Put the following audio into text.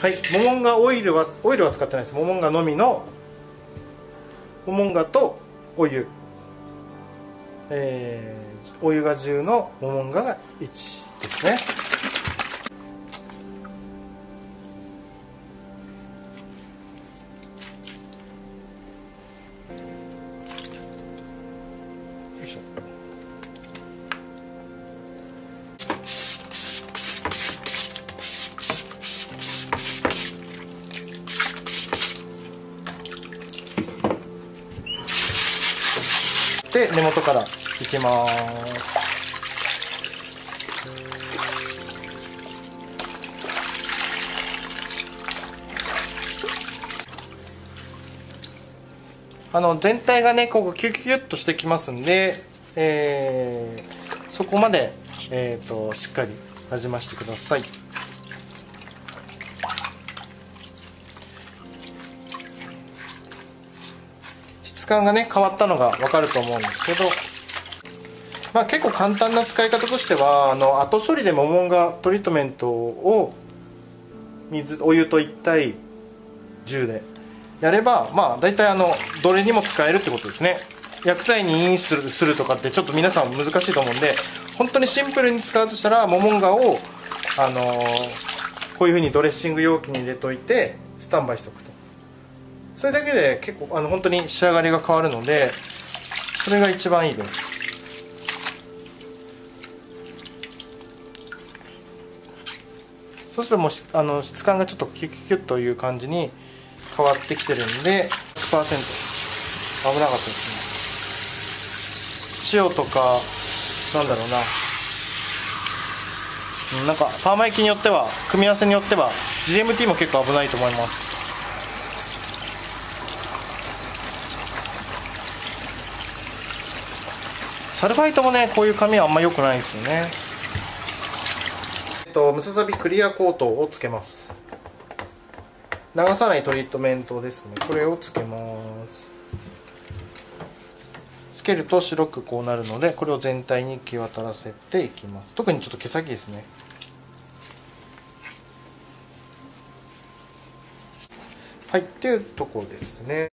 はい、モモンガオイルは使ってないです。モモンガのみのモモンガとお湯、お湯が10のモモンガが1ですね。よいしょ。で、根元からいきます。全体がね、ここキュキュキュッとしてきますんで、そこまで、しっかりなじましてください。時間がね、変わったのが分かると思うんですけど、まあ、結構簡単な使い方としては後処理でモモンガトリートメントをお湯と1対10でやれば、まあ、大体どれにも使えるってことですね。薬剤にインするとかってちょっと皆さん難しいと思うんで、本当にシンプルに使うとしたらモモンガを、こういうふうにドレッシング容器に入れといてスタンバイしておくと。それだけで結構本当に仕上がりが変わるので、それが一番いいです。そうするともう質感がちょっとキュキュキュッという感じに変わってきてるんで 100% 危なかったですね。塩とかなんだろうな、なんかターマ液によっては、組み合わせによっては GMT も結構危ないと思います。サルファイトもね、こういう紙はあんま良くないですよね。ムササビクリアコートをつけます。流さないトリートメントですね。これをつけます。つけると白くこうなるので、これを全体に行き渡らせていきます。特にちょっと毛先ですね。はい、っていうところですね。